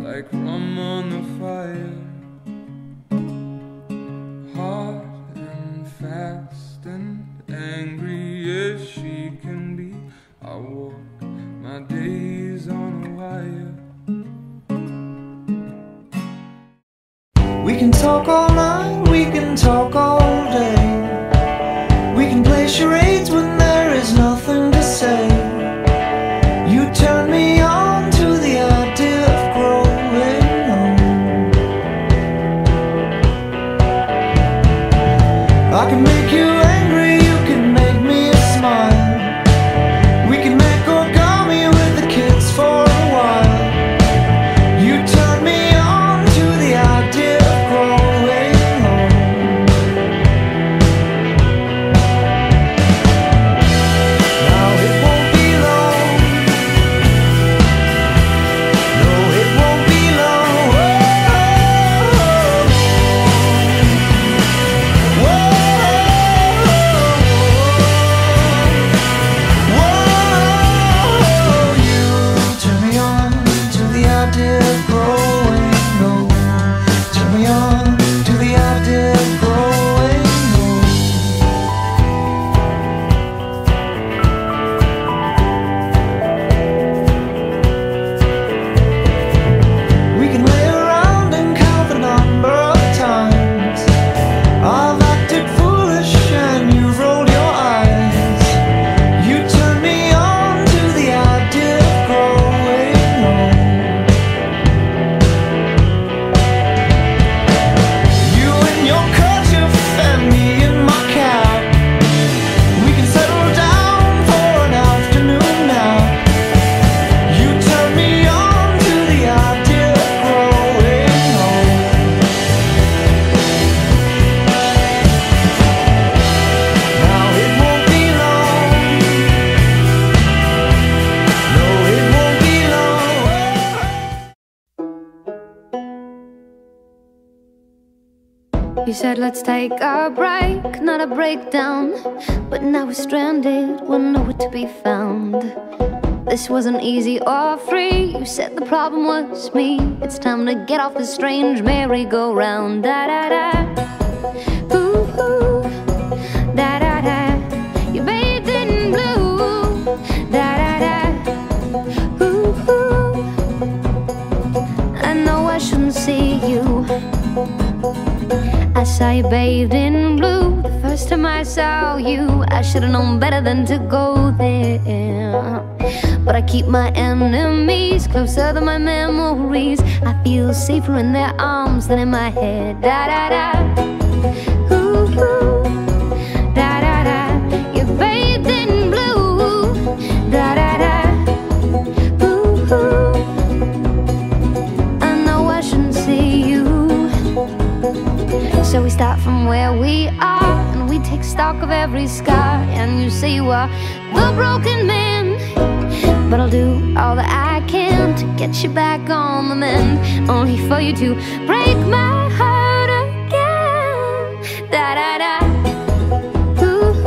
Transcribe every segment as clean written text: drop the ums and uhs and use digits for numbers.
Like rum on the fire, hot and fast and angry as she can be. I walk my days on a wire. We can talk all night, we can talk all day, we can play charades when there is nothing to say. You turn me on said, let's take a break, not a breakdown. But now we're stranded, we're nowhere to be found. This wasn't easy or free. You said the problem was me. It's time to get off the strange merry-go-round. Da-da-da, ooh-ooh, da-da-da, you bathed in blue. Da-da-da, ooh-ooh, I know I shouldn't see you. I saw you bathed in blue the first time I saw you. I should have known better than to go there, but I keep my enemies closer than my memories. I feel safer in their arms than in my head. Da da da, ooh, ooh, da da da, you're bathed in blue. Da da da, ooh, ooh, I know I shouldn't see you. So we start from where we are, and we take stock of every scar. And you say you are the broken man, but I'll do all that I can to get you back on the mend, only for you to break my heart again. Da da da, ooh,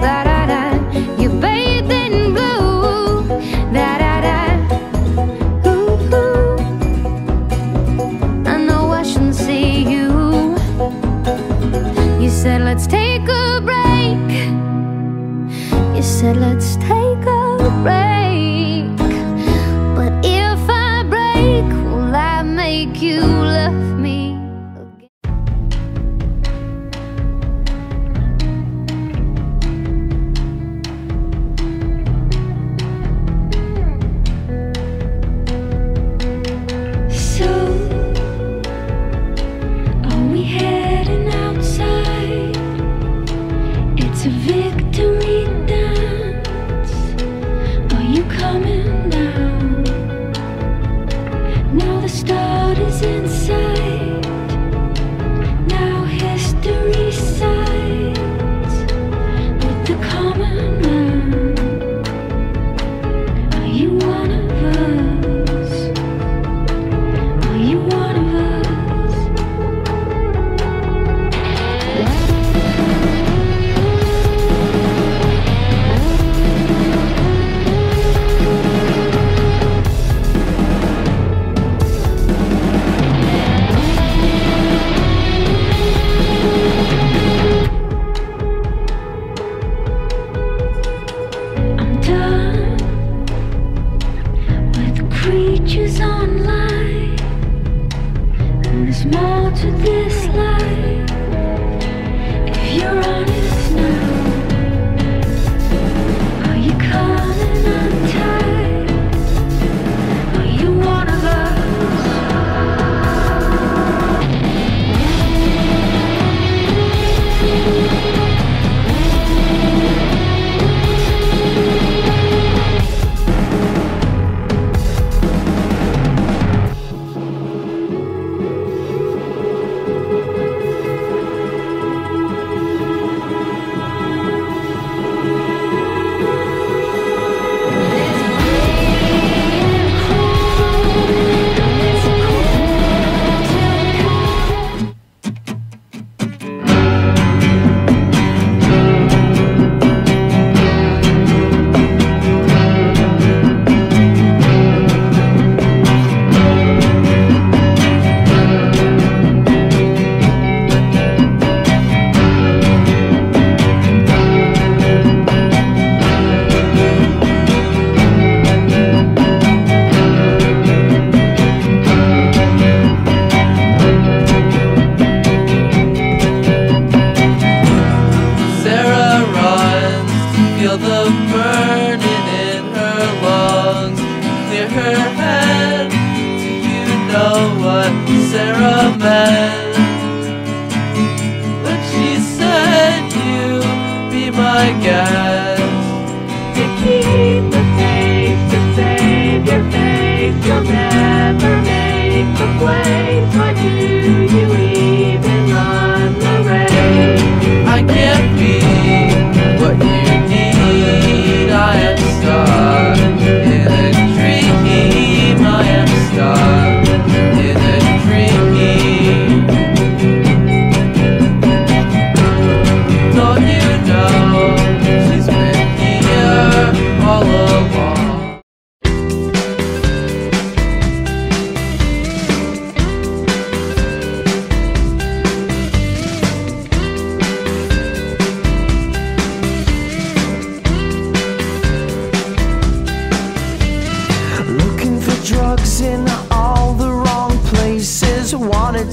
da da da. she said, let's take a break. But if I break, will I make you love me?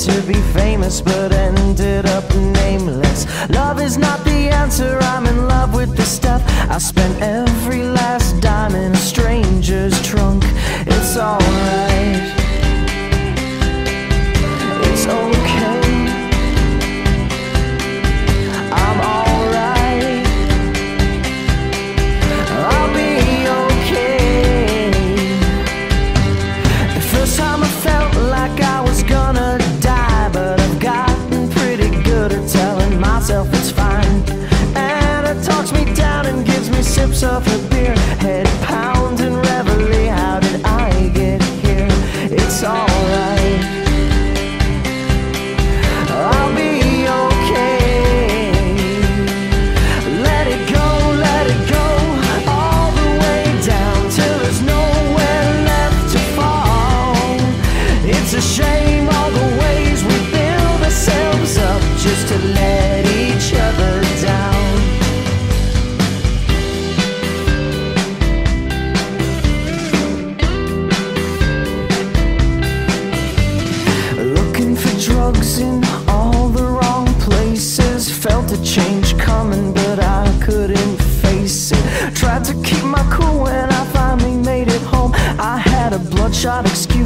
To be famous but ended up nameless. Love is not the answer, I'm in love with the stuff. I spent every last dime in a stranger's trunk. It's alright, it's okay, I'm alright, I'll be okay. The first time I felt like I was gonna die, it's fine, and it talks me down and gives me sips of a beer. Head pounding reveille, how did I get here? It's alright, I'll be okay. Let it go, let it go, all the way down till there's nowhere left to fall. It's a shame all the ways we build ourselves up just to let each other down. sharp excuse.